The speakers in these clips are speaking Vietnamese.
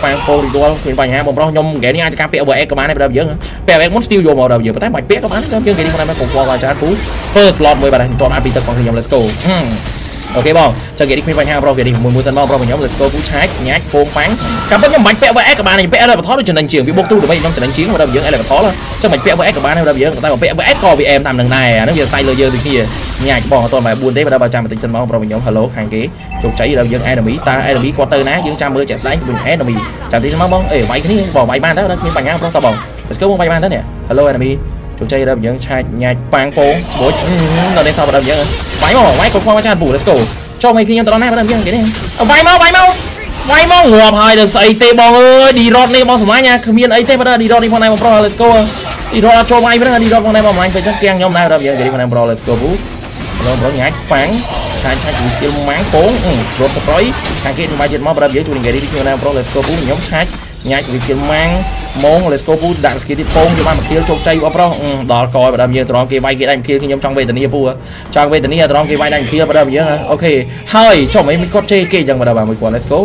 Phan Phô thì tôi thuyền vàng ha, bồng đó nhom ghé nha cho KPL bờ Ecom anh này bây giờ dữ, PL muốn steal vô màu đầu giờ, bắt tay bạch biết các bạn, nhưng cái đi con này nó cùng qua vài trái cú, first slot 10 bạn này toàn AP tật còn thì nhom let's go, ok bông, cho ghé đi thuyền vàng ha, bro ghé đi mùi tân bông, bro nhom let's go cú trái nhát phô phán, cảm ơn nhom bạch PL bờ Ecom anh này, PL là thoát được trận đánh chiến bị bốc tu được mấy năm trận đánh chiến màu đầu dữ, ai là thoát rồi, cho bạch PL bờ Ecom anh này bây giờ, tay bờ Ecom coi vì em làm lần này, nó giờ tay lừa dơ gì kia. Nhà bò toàn bài buôn đấy và đã 300 tính chân máu rồi mình nhóm hello hàng ghế chụp cháy đâu dân ai đồng ý ta ai đồng ý qua tơ ná dân trăm mới chạy đánh mình hé đồng ý chạm tí máu bóng ể máy cái bỏ máy ban đó nó miếng bằng áo nó to bồng cứ muốn bay ban đó nè hello ai đồng ý chụp cháy đâu dân trai nhà quang phố bố rồi đây sau bắt đầu dân máy mỏ máy còn qua chan bù let's go cho mày khi nhân tao nói bắt đầu dân cái này máy mỏ ngược hai được xây tê bò ơi đi rót lên bò thoải mái nha miền ấy tê bắt đầu đi rót đi con này pro let's go đi rót cho mày bắt đầu đi rót con này bò mày phải chắc keng nhau nào đâu giờ đi con này pro let's go rồi bro nhảy phán hai hai chữ skill máng cố rồi tập rối hàng kia ba chân máu bơm dễ tuần ngày đi chơi nào bro let's go bú nhóm hai nhảy chữ skill máng món let's go bú đạn skill tiếp phong cho ba một skill chụp chay bro đỏ coi bơm dễ tròn kia bay kia đánh kia khi nhóm trong về tình yêu pua trong về tình yêu tròn kia bay đánh kia bơm dễ ok hơi cho mấy con chê kia dần vào mình qua let's go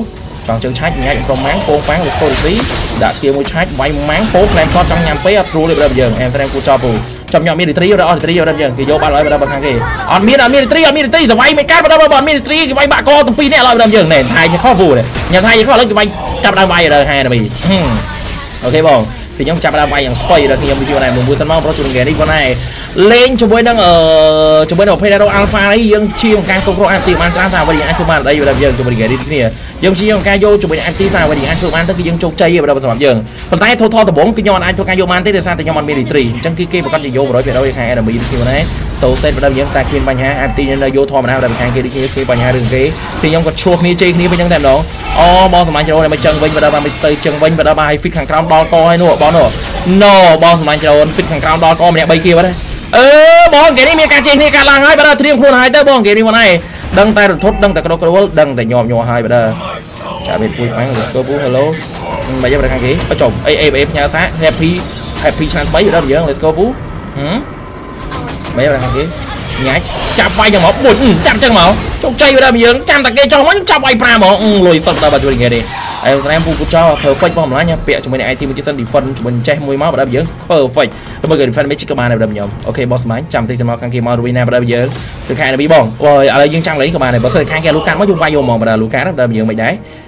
còn chân trái nhảy trong máng cố phán let's go tí đã skill môi trái bay máng cố làm con trong nhàn pé true được bơm dễ em sẽ đem cô cho bù trong nhóm military rồi đó military rồi đó thì vô ba loại rồi đó hàng kia on military rồi bay mấy cát rồi đó bọn military bay bạ co tụi pin này rồi đó giường này thay cho khó vù này nhà thay cho khó lấy tụi bay chạm đao bay rồi hai là mình ok bông thì nhóm chạm đao bay hàng xoay rồi thì nhóm video này mình mua sắm mong pro chuồng ghé đi con này lên cho bối đang ở cho bối đầu Pedro Alpha đấy dương chi một ca công pro anti man sao sao vậy anh không man đây rồi đó giường cho bối ghé đi cái này dương chi một ca vô cho bối anti sao vậy anh không man tới cái dương châu chay rồi đó sắm giường còn tay thô từ bốn cái nhon anh cho ca vô man tới được sao thì nhon man military trong kia một con chỉ vô rồi về đâu hai là mình thì con này sâu sen vào đâu những ta kia banh ha anti nên là vô thò mà nào là hàng kia đi kia banh ha đường kế thì nhóm còn chuột ní chơi ní với những thằng đó oh bom sắm giường này mình chân vinh vào đâu mà mình tới chân vinh vào đâu bài fix hàng cam đo co hay nọ bom nọ no bom sắm giường fix hàng cam đo co mình bay kia vậy đấy bóng cái này mình cà chê này cà lăng hai bây giờ thêm khuôn hai tới bóng cái này này đăng tay rồi thốt đăng tay cái đó đăng tay nhòm nhòm hai bây giờ chả biết vui khoáng rồi cơ bú hello bây giờ mình đang ghế bắt chồng em nhà xã happy sang bấy rồi đó giờ let's go bú bây giờ đang ghế nhảy chạm bay cho máu bụi chạm chân máu trong chơi bây giờ bây giờ chạm tay kia cho mấy chạm bay pra máu lùi sập ta bà chơi nghe đi em sẽ em phục vụ cho perfect bom lá nha pẹt cho mình này team chiến sân đi phân cho mình che môi máu vào đâm dữ perfect rồi bây giờ phân mấy chiếc cơ bản này đâm nhầm ok boss máy chạm tinh màu khang kia màu ruina vào đâm dữ được hai là bị bỏng rồi ở đây dương trang lấy cơ bản này bỏ sợi khang kia Lucan mới dùng vai vô màu và là Lucan đâm dữ mình đấy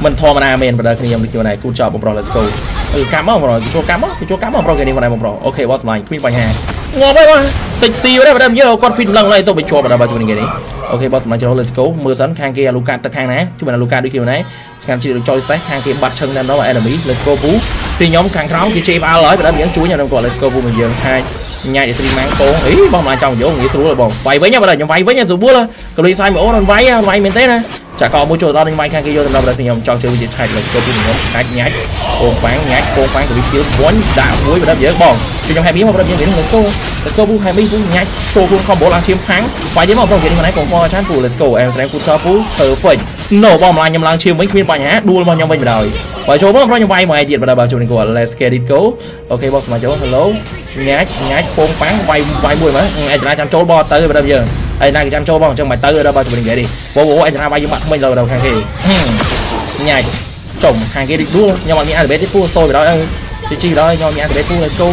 mình thò mà na men vào đây khi nhóm cái này cú chọc bro let's go cám không rồi cho cám bro cái này vào đây bro ok what's mine queen bài nhà ngồi đây mà tịch tiêu đây vào đây giờ con phim lần này tôi bị cho vào đây vào cái này ok boss mà cho let's go mưa sẵn khang kia Luca tật khang này chứ mình là Luca đi kiểu này khang chỉ được cho xét khang kia bật chân lên đó là enemy let's go bú thì nhóm khang kháng kia chê ba lối và đâm dẫn chuối nhau đang gọi let's go bú mình dừng hai nhai để tìm máng cố ý bom lại trong vỗ nghĩa thú là bom vay với nhau vào đây nhóm vay với nhau rồi búa luôn còn đi sai mổ nó vay mình thế này chả có mua chỗ đó nên vay khang kia vô làm đâu thì nhóm cho chơi gì hai let's go bú nhóm hai nhái cố phán của bị thiếu bốn đảo muối và đâm dẫn bom thì nhóm hai miếng vào đâm dẫn let's go bú hai miếng bú nhái cô luôn không bố làm chiếm thắng vay với một vòng này còn qua chán phù let's go em sẽ cút cho phú thở phình nổ bom lại nhầm lang chiếm mấy khuyên bài nhá đua vào nhau mình rồi bởi chỗ bớt nhau vay mà ai diệt vào bảo chủ của let's get it go ok boss mà chỗ hello nhát nhát phong phán vay mùi mà ai ra chăm chỗ bo tới bây giờ ai ra chăm chỗ bo trong mày tới rồi đó bảo chủ mình vậy đi bố ai ra vay cho bạn mình rồi đầu hàng kia nhảy chồng hàng kia đi đua nhưng mà mình ăn được bé tiếp phu sôi vào đó chi đó nhau mình ăn được bé phu let's go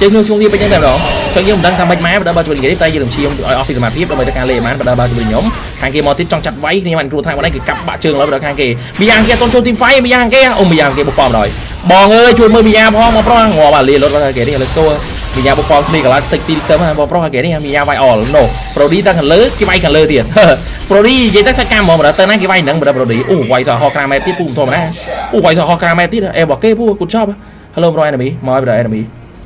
chơi chuông đi bên những đẹp đó Cho nên đang tham bách má và đã bao nhiêu người tay dùng chiêu ở office mà tiếp và đã càng lề má và đã bao nhiêu nhóm hàng kia mò tiếp trong chặt váy nhưng mình trụ thang vào đây thì cặp bạ trường lại được hàng kia bị hàng kia tôn trôi tim phái bị hàng kia ông bị hàng kia bộc phòm rồi bò ơi chui mơi bị hàng phòm mà pro ngò bà lì lót vào kia đi là tôi bị hàng bộc phòm đi cả là tịch tim tơ mà pro kia đi bị hàng vai ỏ lắm nổ pro đi ta cần lỡ cái vai cần lỡ tiền pro đi vậy ta sẽ cam mò mà đã tới nãy cái vai nặng mà đã pro đi quay giờ ho cam tiếp cùng thôi mà quay giờ ho cam tiếp em bỏ cái phu cũng chop hello pro enemy mời bây giờ enemy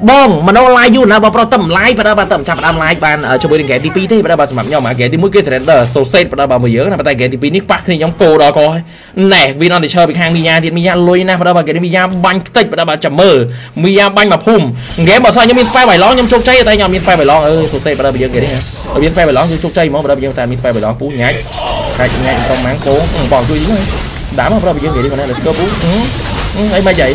bong mà nó like luôn là bà pro tầm like bây giờ bà tầm chạm làm like bạn chụp bên ghép tp thế bây giờ bà smart nhỏ mà ghép thì mũi kia trender so set bây giờ bà mới nhớ là tay ghép tp nick park khi nhóm cổ đó coi nè vì nó để chơi bị hàng mia thì mia lôi na và đó bà ghép mia banh tích và đó bà mơ mia banh mà phùm ghé bỏ xoay những miếng phai bảy lóng những chốt chay tay nhau miếng phai bảy lóng số xe bắt đầu bây giờ kể đấy ha miếng phai bảy lóng những chốt chay mà bắt đầu bây giờ ta miếng phai bảy lóng phú nhái nhái trong máng cố bỏ chui dính đá mà bắt đầu bây giờ kể đi còn đây là cơ phú ấy mà vậy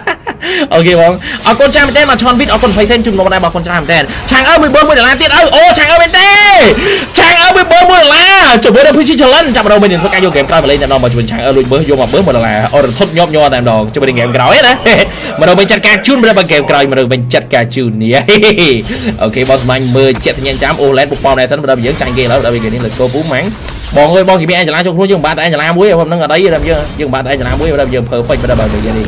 ok bông ở con trai mình tên mà chọn vít ở con phải xem chung vào đây mà con trai mình tên chàng ơi 14 là tiết ơi ô chàng ơi bên tê chàng ơi 14 là chụp với đôi phi chiến lần chạm đầu mình nhìn có cái vô game play mà lên là nó mà chụp chàng ơi luôn bớt vô mà bớt 1 là ở thốt nhom nhom tạm đòn cho mình game cái đó đấy mà đầu mình chặt cà chun bên bằng game cái mà đầu mình chặt cà chun nè ok boss mình 10 chết nhanh chám OLED bục bao này sẵn đầu dưỡng chàng kia đó đầu mình là cô vũ mãng bọn ơi bọn thì bị ai trả lại cho luôn nhưng bạn đã trả lại muối không nó ở đấy làm chưa nhưng bạn đã trả lại muối làm giờ perfect bây giờ bạn được đi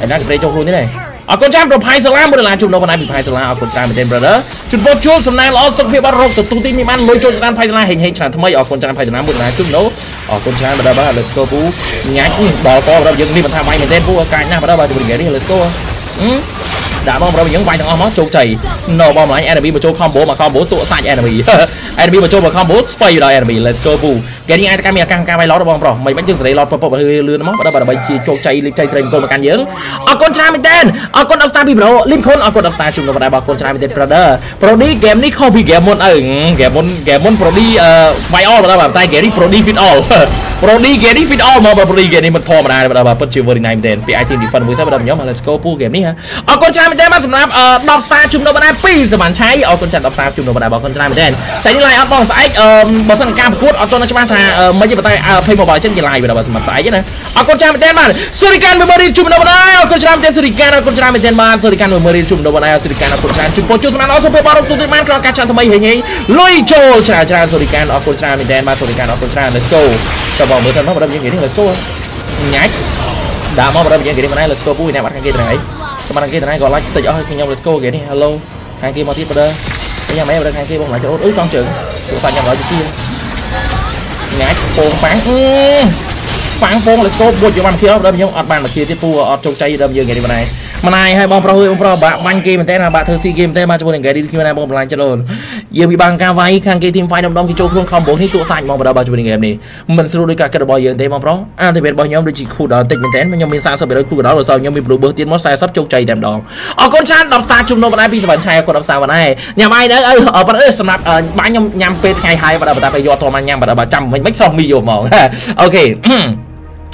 anh đang play cho luôn thế này ở con trai rồi phải slam mới là chụp đâu con này bị phải slam ở con trai mình tên brother chụp vô chụp sầm này lo sập phía bắt rộp từ tu tin mình ăn lôi chụp slam phải slam hình hình trả tham ấy ở con trai phải slam mới là chụp nấu ở con trai bây giờ bạn là cô vũ nhát bỏ co bây giờ đi mình tham bay mình tên vũ cái nha bây giờ bạn được cái đi là cô đã bom rồi những vai thằng om nó trốn chạy nổ bom lại enemy mà trốn combo mà combo tụa sai enemy enemy mà trốn mà combo spray rồi enemy let's go boo cái này ai ta camera căng căng vai lót rồi bom rồi mày bánh chưng sấy lót pop pop hơi lươn móc đó bà mày trốn chạy lim chạy trên con mà can nhớ ở con trai mình tên ở con upstar bị bro lim khôn ở con upstar chung nó vào đây bảo con trai mình tên brother pro đi game này không bị game môn pro đi vai all đó bà tay game đi pro đi fit all pro đi game đi fit all mà pro đi game này mình thò mà đây bà bắt chịu vơi này mình tên bị ai team defend mới sao bà nhóm mà let's go boo game này ha ở con traiแต่มาสำหรับดอกสตาร์จุ่มโนบะได้ปีสมันใช้เอาคนจัดดอกสตาร์จุ่มโนบะได้บอกคนจัดไม่ได้ใส่นี่ไล่เอาบอลสายบอลสังกัดพูดเอาตัวนักชิมาทาไม่ใช่ประเทศเพย์บอลเช่นกีฬาอยู่ในบอลสมัครสายใช่ไหมเอาคนจัดไม่ได้มาสุริการเมมโมรีจุ่มโนบะได้เอาคนจัดไม่ได้สุริการเอาคนจัดไม่ได้มาสุริการเมมโมรีจุ่มโนบะได้เอาสุริการเอาคนจัดจุ่มโปรจุ่มสมันเอาสุริการเอาคนจัดไม่ได้มาการจัดทำไมเฮงเฮงลุยโจจัดสุริการเอาคนจัดไม่ได้มาสุริการเอาคนจัด let's go จะบอกเหมือนกันว่าประเด็นอย่างนี้ let's go ยักษ์ดามอประเด็นอย่างนี้มาได้ let's go ปุ้ยเนี่ยวัดกันกี่ตรงไหนmà đăng ký này gọi là tự do khi nhau let's go kìa đi hello hai kia mà tiếp đây cái nhà máy đây hai kia bông lại cho út con trưởng tụi phải nhận gọi cho kia ngã phồng phản phồng let's go buồn cho bàn kia đó đâm nhau ở bàn mà kia tiếp phu ở trong chay đâm giờ ngày đi bên này mà này hai bông pro hơi bông pro bạn banh kia mình thế là bạn thơ si game thế mà cho mình kể đi khi này bông lại cho đồn giờ bị bằng ca vai khang kia team fight đông đông thì trâu luôn không bốn thì tụi sạch mong vào đâu bà cho mình game này mình sẽ đôi cả cái bò giờ thế bông pro à thì biết bao nhóm được chỉ khu đó tịch mình thế mà nhóm mình sang sau bị đôi khu đó rồi sau nhóm mình bớt tiến mót sai sắp trâu chay đèm đòn ở con trai đọc xa chung đâu bạn ai bị bạn trai còn đọc xa bạn ai nhà máy đấy ở bạn ấy snap bán nhom nham p 2 2 và ta phải do to man nham và ta 100 mình mất xong video mỏng ok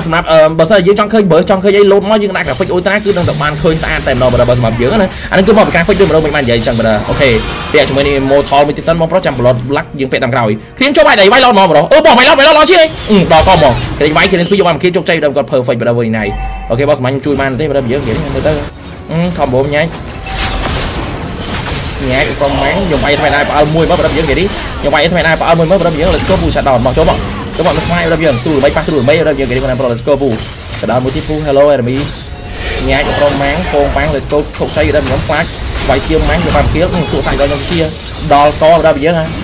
sắm nạp bớt sao dễ trong khơi bớt trong khơi dây lốp nó nhưng lại cả phơi ultra cứ đang tập ban khơi ta tèm nó bờ bờ mập dữ này anh cứ bỏ cái phơi đôi mà đâu mình ban vậy chẳng bờ đâu ok bây giờ chúng mình mô thoi mình test mong pro trăm lót lắc nhưng phải đằng rồi khiến cho bài đẩy bay lót mò vào đó bỏ mày lót chứ bỏ con mò cái máy kia nên cứ cho bài kia trong chay đầm còn phơi phơi bờ đâu vậy này ok boss mạnh chui man thế bờ đâu dễ vậy người ta không bố nhá nhá con máng dùng bay thay này bao mui mới bờ đâu dễ vậy đi dùng bay thay này bao mui mới bờ đâu dễ là có vui sạt đòn bỏ chỗ bỏ các bạn lúc mai bây giờ tôi bay qua tôi bay bây giờ cái này pro score vụ cái đó một chiếc phu hello em bị nhảy cho con máng con bán là tôi không xây ra nhóm phát vài chiêu máng cho bạn kia tụ thành đôi nhóm kia đo to ra bây giờ ha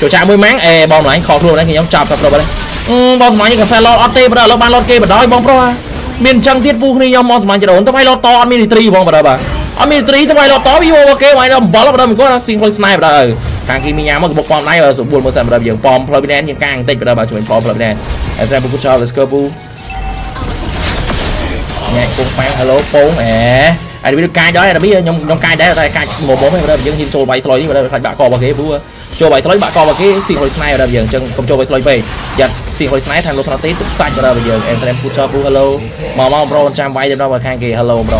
chỗ trạm mười máng bom này anh khó luôn đấy thì nhóm chọc tập đầu vào đây bom máy như cái xe lót ot vào lót ban lót kia vào đó bom pro miền trăng thiết vu khi nhóm bom máy chạy đồn tao bay lót to military bom vào đây bà military tao bay lót to video vào kia ngoài đó bom vào đây mình có single sniper vào đây hàng kia mi nhà một bộ bom này rồi dù bố một sàn vào đây giờ bom prominent những càng tịt vào đây bà chuẩn bom prominent xem một cho let's go bu nhạc cung phang hello phone mẹ ai biết cai đó là biết nhóm cai đấy là cai mồm mồm này vào đây dân nhìn show bay slide đi vào đây phải bạ cò vào ghế búa show bay slide bạ cò vào ghế xin hồi slide vào đây giờ chân không show bay slide về giật xin hồi slide thành lô thằng tít xanh vào đây bây giờ em put cho búa hello mò mò bro trăm bay đâu vào khang kì hello bro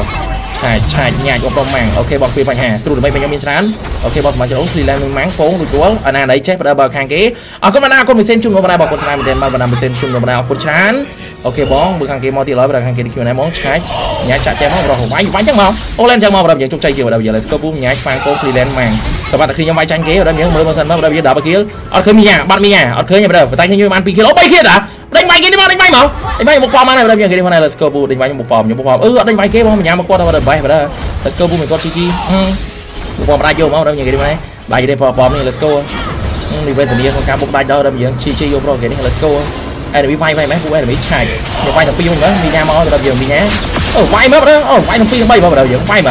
chạy chạy nhà cho con màng ok bọc phi bạch hà tụi bay nhóm miền trán ok bọc mà cho đúng thì lên máng phố rồi chúa ở nào đấy chết vào đây vào khang kì ở các bạn nào con mình xem chung vào đây bọc con trai mình đem vào bạn nào mình xem chung vào đây con trán ok bóng bữa hàng kia mò thì lói bữa hàng kia đi kiểu này món trái nhá chặt chém móc rồi hổng vãi chẳng mò ô lên chẳng mò vào trong chay chiều đầu giờ là scope bung nhá phang cố thì lên màng các bạn khi nhóm bay tranh kế ở đây nhớ mới vào sân vào đây giờ đỡ bao kia ở khơi mi nhà bạn mi nhà ở khơi nhà bây giờ tay như bạn pin kia lỗ bay kia đã đánh bay kia đi mà đánh bay máu đánh bay một pom này vào đây giờ cái này là scope bung đánh bay một pom đánh bay kia bom nhà một con vào đây bay vào đây là scope bung một con chiki một pom ra vô máu đâu giờ cái này bay đây pom này là scope đi về từ con cá bung bay đâu đây giờ chiki vô pro cái này là scope ai bị vay vay mấy của ai bị chạy một vay thằng phi không nữa mi nha mo rồi giờ mi nhá vay mất đó vay thằng phi thằng bay vào đầu giờ vay mà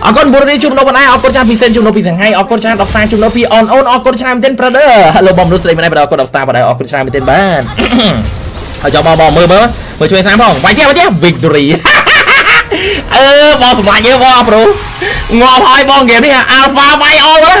ở con bùn đi chung đâu con ai ở con cha pisen chung đâu pisen hay ở con cha đọc star chung đâu pi on ở con cha mình tên brother hello bom luôn đây bên này vào con đọc star vào đây ở con cha mình tên bạn ở cho bom bom mưa mưa mưa cho em sáng không vay theo victory บอลสมัยเยอะบอลบรูงอพอยบอลเกมนี่ฮะอัลฟาไปออกแล้ว